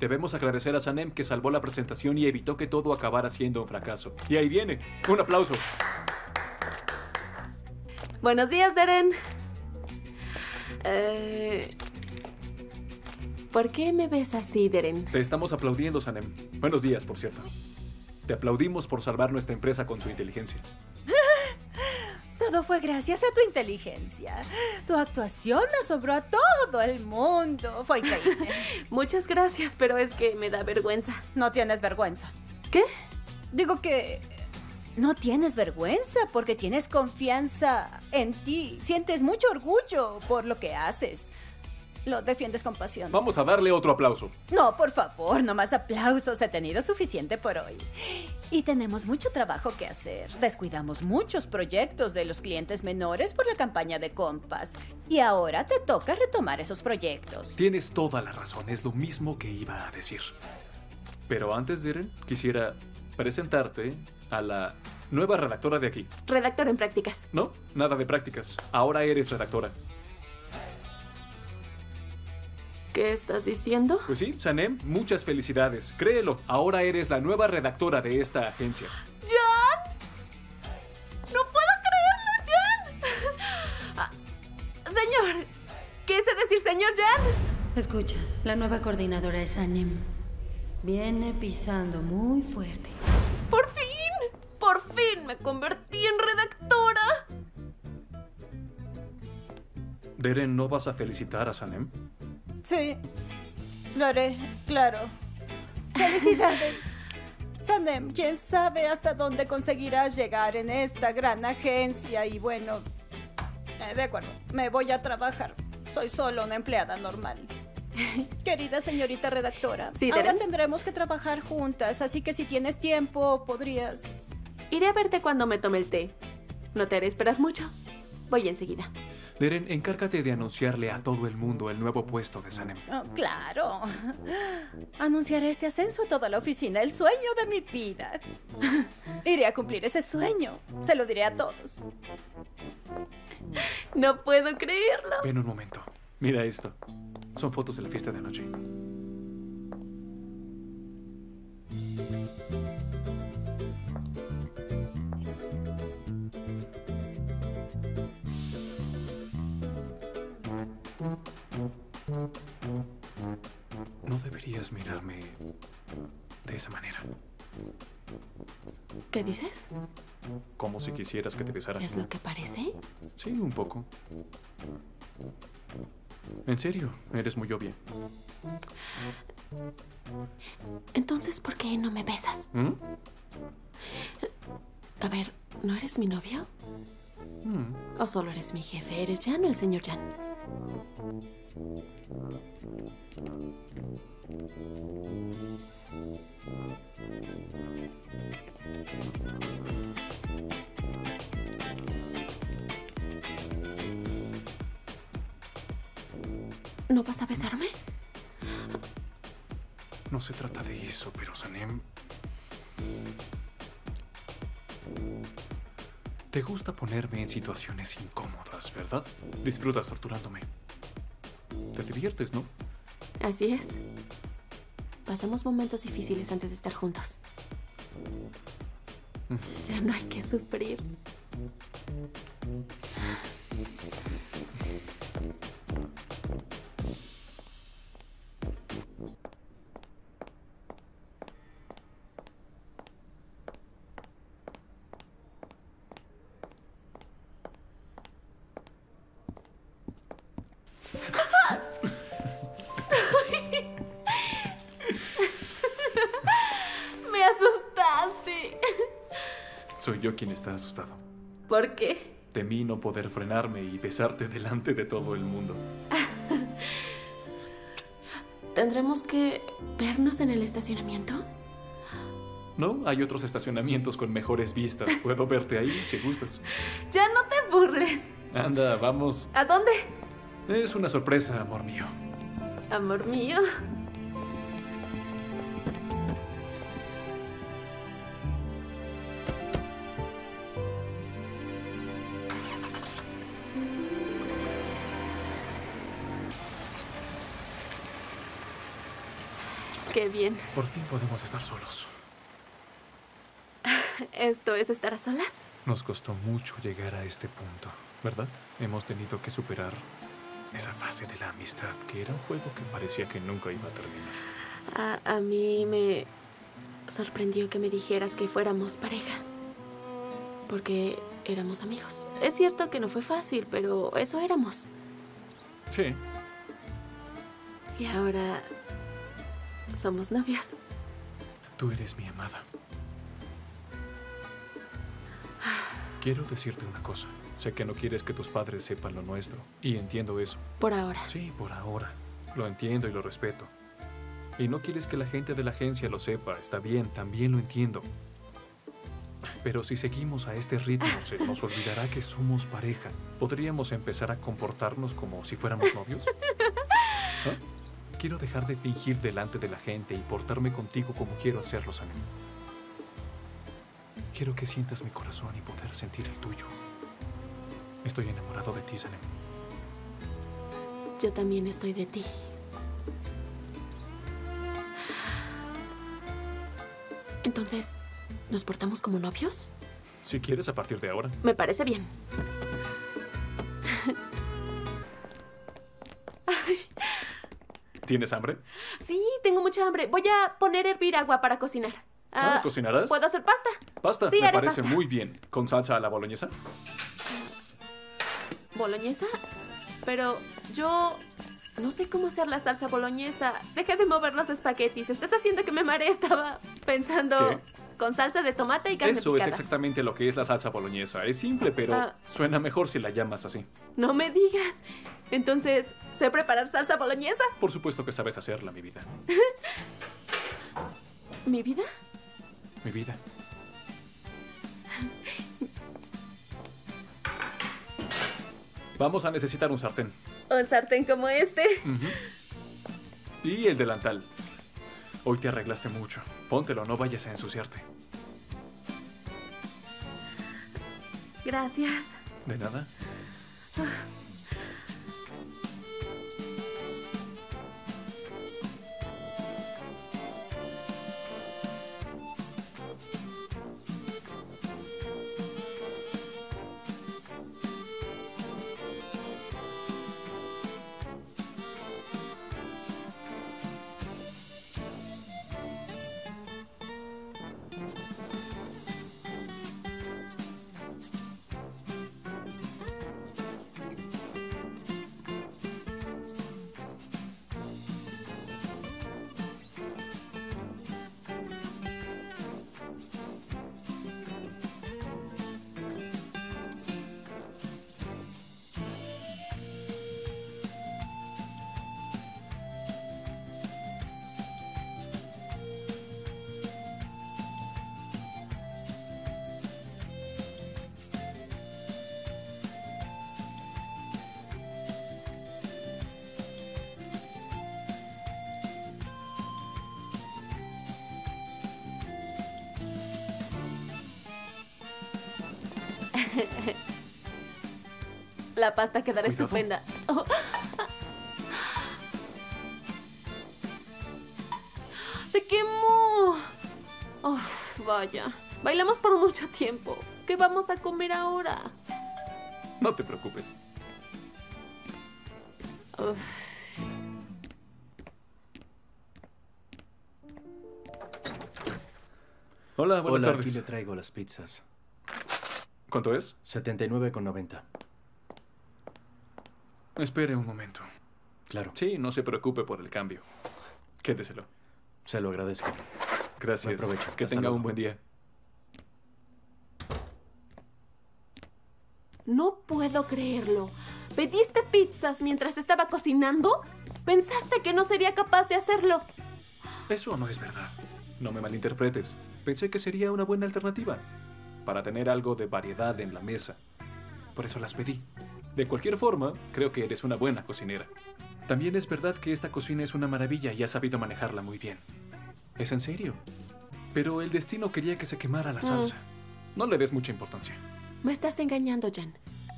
Debemos agradecer a Sanem que salvó la presentación y evitó que todo acabara siendo un fracaso. Y ahí viene. ¡Un aplauso! Buenos días, Deren. ¿Por qué me ves así, Deren? Te estamos aplaudiendo, Sanem. Buenos días, por cierto. Te aplaudimos por salvar nuestra empresa con tu inteligencia. Todo fue gracias a tu inteligencia. Tu actuación asombró a todo el mundo. Fue increíble. Muchas gracias, pero es que me da vergüenza. No tienes vergüenza. ¿Qué? Digo que no tienes vergüenza porque tienes confianza en ti. Sientes mucho orgullo por lo que haces. Lo defiendes con pasión. Vamos a darle otro aplauso. No, por favor, no más aplausos. He tenido suficiente por hoy. Y tenemos mucho trabajo que hacer. Descuidamos muchos proyectos de los clientes menores por la campaña de Compass. Y ahora te toca retomar esos proyectos. Tienes toda la razón. Es lo mismo que iba a decir. Pero antes, Deren, quisiera presentarte a la nueva redactora de aquí. Redactora en prácticas. No, nada de prácticas. Ahora eres redactora. ¿Qué estás diciendo? Pues sí, Sanem, muchas felicidades. Créelo, ahora eres la nueva redactora de esta agencia. ¡Jan! ¡No puedo creerlo, Jan! Ah, señor, ¿qué sé decir, señor Jan? Escucha, la nueva coordinadora es Sanem. Viene pisando muy fuerte. ¡Por fin! ¡Por fin me convertí en redactora! Deren, ¿no vas a felicitar a Sanem? Sí, lo haré, claro. ¡Felicidades! Sanem, quién sabe hasta dónde conseguirás llegar en esta gran agencia. Y bueno, de acuerdo, me voy a trabajar. Soy solo una empleada normal. Querida señorita redactora, ¿sí, Deren? Ahora tendremos que trabajar juntas, así que si tienes tiempo, podrías... Iré a verte cuando me tome el té. No te haré esperar mucho. Voy enseguida. Deren, encárgate de anunciarle a todo el mundo el nuevo puesto de Sanem. Oh, claro. Anunciaré este ascenso a toda la oficina, el sueño de mi vida. Iré a cumplir ese sueño. Se lo diré a todos. No puedo creerlo. Ven un momento. Mira esto. Son fotos de la fiesta de anoche. No deberías mirarme de esa manera. ¿Qué dices? Como si quisieras que te besara. ¿Es lo que parece? Sí, un poco. En serio, eres muy obvia. Entonces, ¿por qué no me besas? ¿Mm? A ver, ¿no eres mi novio? ¿Mm? ¿O solo eres mi jefe? ¿Eres Jan o el señor Jan? ¿No vas a besarme? No se trata de eso, pero Sanem... Te gusta ponerme en situaciones incómodas, ¿verdad? Disfrutas torturándome. Te diviertes, ¿no? Así es. Pasamos momentos difíciles antes de estar juntos. Ya no hay que sufrir. Soy yo quien está asustado. ¿Por qué? Temí no poder frenarme y besarte delante de todo el mundo. ¿Tendremos que vernos en el estacionamiento? No, hay otros estacionamientos con mejores vistas. Puedo verte ahí si gustas. Ya no te burles. Anda, vamos. ¿A dónde? Es una sorpresa, amor mío. ¿Amor mío? Qué bien. Por fin podemos estar solos. ¿Esto es estar a solas? Nos costó mucho llegar a este punto, ¿verdad? Hemos tenido que superar esa fase de la amistad, que era un juego que parecía que nunca iba a terminar. A mí me sorprendió que me dijeras que fuéramos pareja, porque éramos amigos. Es cierto que no fue fácil, pero eso éramos. Sí. Y ahora somos novias. Tú eres mi amada. Quiero decirte una cosa. Sé que no quieres que tus padres sepan lo nuestro. Y entiendo eso. Por ahora. Sí, por ahora. Lo entiendo y lo respeto. Y no quieres que la gente de la agencia lo sepa. Está bien, también lo entiendo. Pero si seguimos a este ritmo, se nos olvidará que somos pareja. ¿Podríamos empezar a comportarnos como si fuéramos novios? ¿Ah? Quiero dejar de fingir delante de la gente y portarme contigo como quiero hacerlo, Sanem. Quiero que sientas mi corazón y poder sentir el tuyo. Estoy enamorado de ti, Sanem. Yo también estoy de ti. Entonces, ¿nos portamos como novios? Si quieres, a partir de ahora. Me parece bien. ¿Tienes hambre? Sí, tengo mucha hambre. Voy a poner a hervir agua para cocinar. Ah, ¿cocinarás? ¿Puedo hacer pasta? ¿Pasta? Sí, me parece muy bien. ¿Con salsa a la boloñesa? ¿Boloñesa? Pero yo no sé cómo hacer la salsa boloñesa. Deja de mover los espaguetis. Estás haciendo que me maree. Estaba pensando... ¿Qué? Con salsa de tomate y carne picada. Eso es exactamente lo que es la salsa boloñesa. Es simple, pero suena mejor si la llamas así. No me digas. Entonces, ¿sé preparar salsa boloñesa? Por supuesto que sabes hacerla, mi vida. ¿Mi vida? Mi vida. Vamos a necesitar un sartén. ¿Un sartén como este? Uh-huh. Y el delantal. Hoy te arreglaste mucho. Póntelo, no vayas a ensuciarte. Gracias. ¿De nada? La pasta quedará estupenda. Oh. ¡Se quemó! Oh, vaya. Bailamos por mucho tiempo. ¿Qué vamos a comer ahora? No te preocupes. Uf. Hola, buenas tardes. Aquí le traigo las pizzas. ¿Cuánto es? 79,90. Espere un momento. Claro. Sí, no se preocupe por el cambio. Quédeselo. Se lo agradezco. Gracias. Buen provecho. Que tenga un buen día. No puedo creerlo. ¿Pediste pizzas mientras estaba cocinando? ¿Pensaste que no sería capaz de hacerlo? Eso no es verdad. No me malinterpretes. Pensé que sería una buena alternativa para tener algo de variedad en la mesa. Por eso las pedí. De cualquier forma, creo que eres una buena cocinera. También es verdad que esta cocina es una maravilla y has sabido manejarla muy bien. ¿Es en serio? Pero el destino quería que se quemara la salsa. No le des mucha importancia. Me estás engañando, Jan.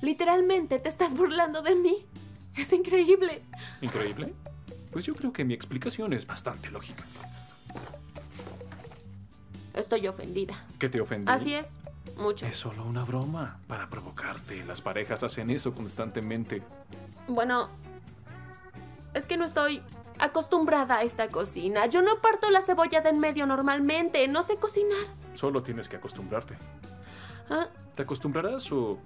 Literalmente te estás burlando de mí. Es increíble. ¿Increíble? Pues yo creo que mi explicación es bastante lógica. Estoy ofendida. ¿Qué te ofendí? Así es, mucho. Es solo una broma para provocarte. Las parejas hacen eso constantemente. Bueno, es que no estoy acostumbrada a esta cocina. Yo no parto la cebolla de en medio normalmente. No sé cocinar. Solo tienes que acostumbrarte. ¿Ah? ¿Te acostumbrarás o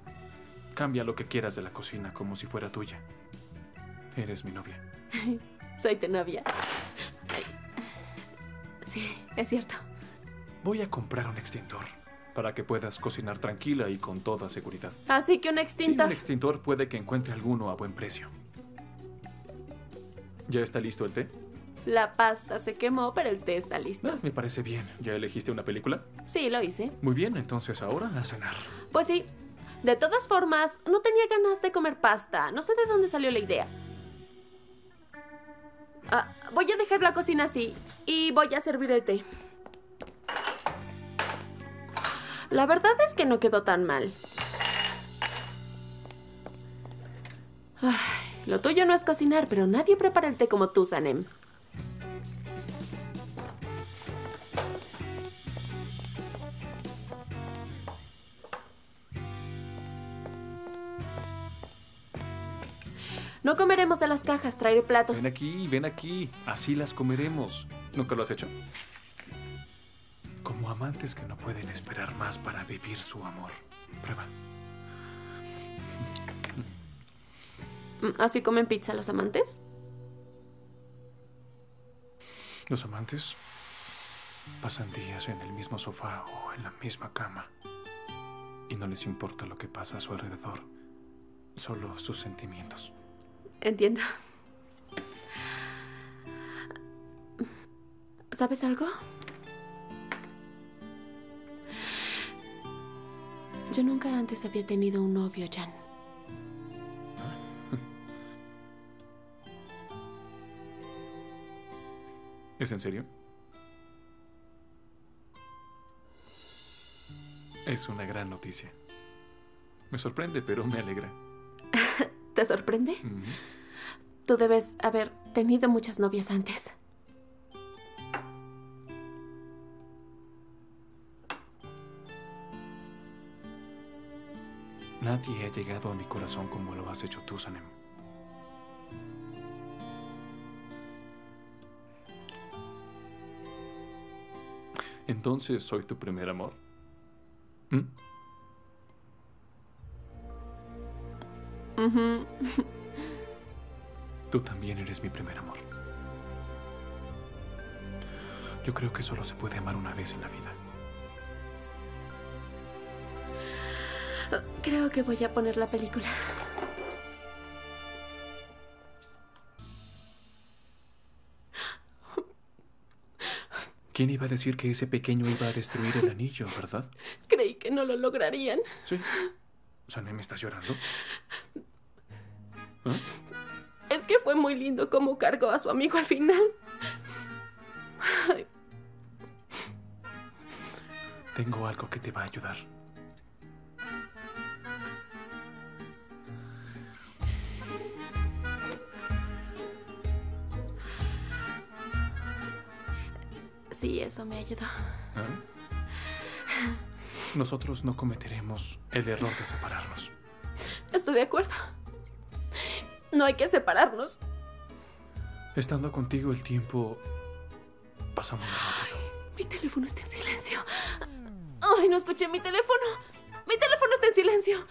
cambia lo que quieras de la cocina como si fuera tuya? Eres mi novia. Soy tu novia. Ay. Sí, es cierto. Voy a comprar un extintor para que puedas cocinar tranquila y con toda seguridad. Así que un extintor. Sí, un extintor, puede que encuentre alguno a buen precio. ¿Ya está listo el té? La pasta se quemó, pero el té está listo. Me parece bien. ¿Ya elegiste una película? Sí, lo hice. Muy bien, entonces ahora a cenar. Pues sí. De todas formas, no tenía ganas de comer pasta. No sé de dónde salió la idea. Voy a dejar la cocina así y voy a servir el té. La verdad es que no quedó tan mal. Ay, lo tuyo no es cocinar, pero nadie prepara el té como tú, Sanem. No comeremos de las cajas, traeré platos. Ven aquí, así las comeremos. ¿Nunca lo has hecho? Como amantes que no pueden esperar más para vivir su amor. Prueba. ¿Así comen pizza los amantes? Los amantes pasan días en el mismo sofá o en la misma cama y no les importa lo que pasa a su alrededor, solo sus sentimientos. Entiendo. ¿Sabes algo? Yo nunca antes había tenido un novio, Jan. ¿Es en serio? Es una gran noticia. Me sorprende, pero me alegra. ¿Te sorprende? Tú debes haber tenido muchas novias antes. Nadie ha llegado a mi corazón como lo has hecho tú, Sanem. ¿Entonces soy tu primer amor? Tú también eres mi primer amor. Yo creo que solo se puede amar una vez en la vida. Creo que voy a poner la película. ¿Quién iba a decir que ese pequeño iba a destruir el anillo, verdad? Creí que no lo lograrían. Sí. Sanem, ¿me estás llorando? ¿Ah? Es que fue muy lindo cómo cargó a su amigo al final. Ay. Tengo algo que te va a ayudar. Sí, eso me ayudó. Nosotros no cometeremos el error de separarnos. Estoy de acuerdo. No hay que separarnos. Estando contigo el tiempo pasa muy rápido. Ay, mi teléfono está en silencio. Ay, no escuché mi teléfono. Mi teléfono está en silencio.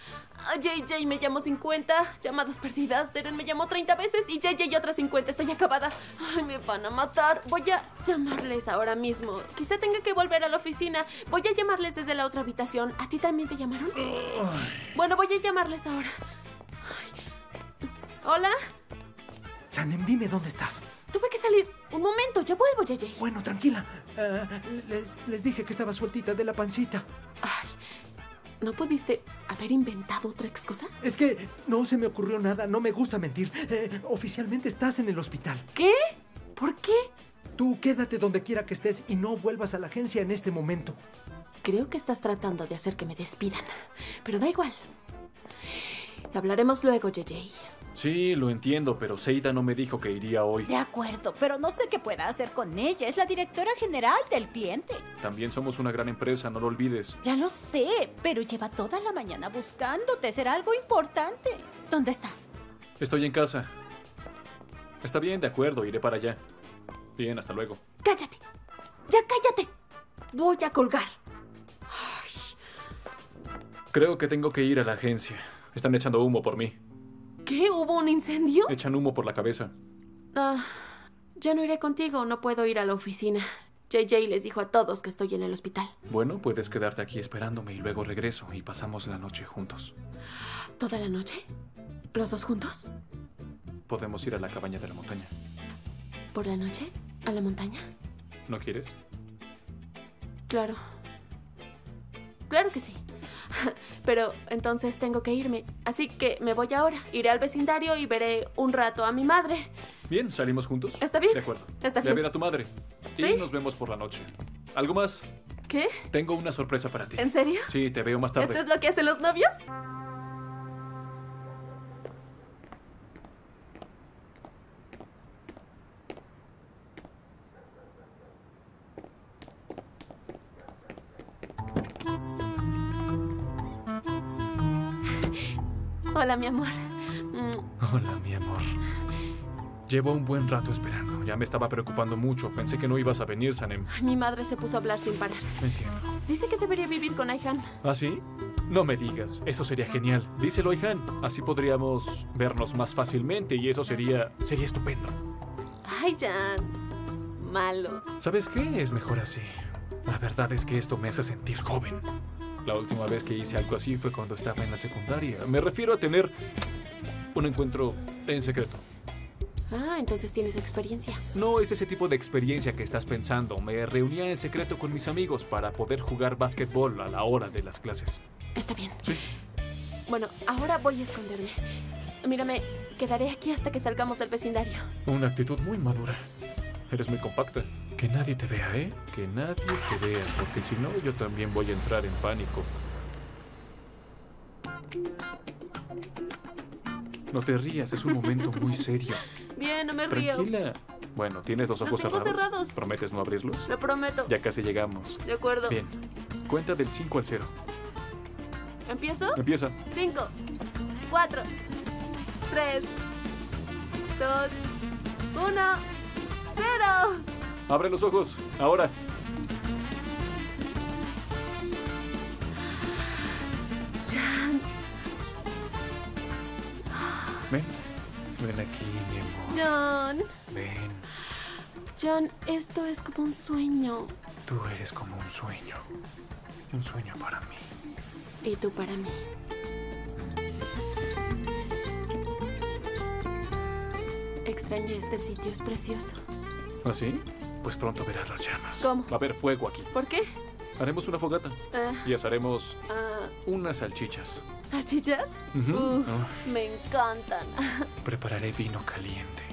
JJ me llamó 50 llamadas perdidas. Deren me llamó 30 veces y JJ otras 50. Estoy acabada. Ay, me van a matar. Voy a llamarles ahora mismo. Quizá tenga que volver a la oficina. Voy a llamarles desde la otra habitación. ¿A ti también te llamaron? Ay. Bueno, voy a llamarles ahora. Ay. ¿Hola? Sanem, dime dónde estás. Tuve que salir. Un momento, ya vuelvo, JJ. Bueno, tranquila. Les dije que estaba sueltita de la pancita. Ay. ¿No pudiste haber inventado otra excusa? Es que no se me ocurrió nada. No me gusta mentir. Oficialmente estás en el hospital. ¿Qué? ¿Por qué? Tú quédate donde quiera que estés y no vuelvas a la agencia en este momento. Creo que estás tratando de hacer que me despidan. Pero da igual. Hablaremos luego, JJ. Sí, lo entiendo, pero Seida no me dijo que iría hoy. De acuerdo, pero no sé qué pueda hacer con ella. Es la directora general del cliente. También somos una gran empresa, no lo olvides. Ya lo sé, pero lleva toda la mañana buscándote. Será algo importante. ¿Dónde estás? Estoy en casa. Está bien, de acuerdo, iré para allá. Bien, hasta luego. ¡Cállate! ¡Ya cállate! Voy a colgar. Ay. Creo que tengo que ir a la agencia. Están echando humo por mí. ¿Qué? ¿Hubo un incendio? Echan humo por la cabeza. Yo no iré contigo, no puedo ir a la oficina. JJ les dijo a todos que estoy en el hospital. Bueno, puedes quedarte aquí esperándome y luego regreso y pasamos la noche juntos. ¿Toda la noche? ¿Los dos juntos? Podemos ir a la cabaña de la montaña. ¿Por la noche? ¿A la montaña? ¿No quieres? Claro. Claro que sí. Pero entonces tengo que irme. Así que me voy ahora. Iré al vecindario y veré un rato a mi madre. Bien, ¿salimos juntos? Está bien. De acuerdo. Está bien. Ve a ver a tu madre. ¿Sí? Y nos vemos por la noche. ¿Algo más? ¿Qué? Tengo una sorpresa para ti. ¿En serio? Sí, te veo más tarde. ¿Esto es lo que hacen los novios? Hola, mi amor. Hola, mi amor. Llevo un buen rato esperando. Ya me estaba preocupando mucho. Pensé que no ibas a venir, Sanem. Mi madre se puso a hablar sin parar. Entiendo. Dice que debería vivir con Ayhan. ¿Ah, sí? No me digas. Eso sería genial. Díselo, Ayhan. Así podríamos vernos más fácilmente y eso sería estupendo. Ay, Jan. Malo. ¿Sabes qué? Es mejor así. La verdad es que esto me hace sentir joven. La última vez que hice algo así fue cuando estaba en la secundaria. Me refiero a tener un encuentro en secreto. Ah, entonces tienes experiencia. No es ese tipo de experiencia que estás pensando. Me reunía en secreto con mis amigos para poder jugar básquetbol a la hora de las clases. Está bien. Sí. Bueno, ahora voy a esconderme. Mírame, quedaré aquí hasta que salgamos del vecindario. Una actitud muy madura. Eres muy compacta. Que nadie te vea, ¿eh? Que nadie te vea, porque si no, yo también voy a entrar en pánico. No te rías, es un momento muy serio. Bien, no me río. Tranquila. Bueno, ¿tienes los ojos cerrados? ¿Prometes no abrirlos? Lo prometo. Ya casi llegamos. De acuerdo. Bien. Cuenta del 5 al 0. ¿Empiezo? Empieza. 5, 4, 3, 2, 1... ¡Cero! Abre los ojos, ahora. Jan. Ven, ven aquí, mi amor. Jan. Ven. Jan, esto es como un sueño. Tú eres como un sueño. Un sueño para mí. Y tú para mí. Extrañé este sitio, es precioso. ¿Ah, sí? Pues pronto verás las llamas. ¿Cómo? Va a haber fuego aquí. ¿Por qué? Haremos una fogata y asaremos unas salchichas. ¿Salchichas? Me encantan. Prepararé vino caliente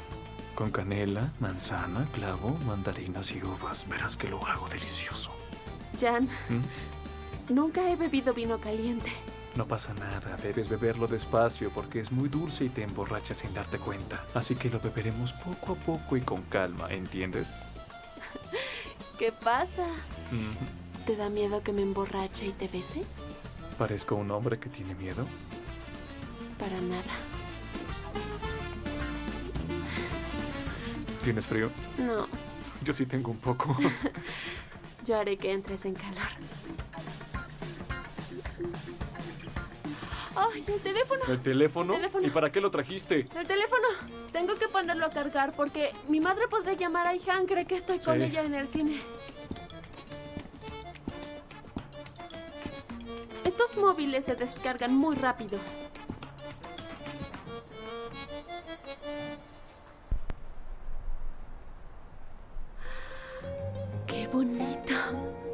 con canela, manzana, clavo, mandarinas y uvas. Verás que lo hago delicioso. Jan, nunca he bebido vino caliente. No pasa nada, debes beberlo despacio porque es muy dulce y te emborrachas sin darte cuenta. Así que lo beberemos poco a poco y con calma, ¿entiendes? ¿Qué pasa? ¿Te da miedo que me emborrache y te bese? ¿Parezco un hombre que tiene miedo? Para nada. ¿Tienes frío? No. Yo sí tengo un poco. Yo haré que entres en calor. ¡Ay, el teléfono! ¿El teléfono? ¿Y para qué lo trajiste? El teléfono. Tengo que ponerlo a cargar porque mi madre podría llamar a Ayhan. Cree que estoy con ella en el cine. Estos móviles se descargan muy rápido. ¡Qué bonito!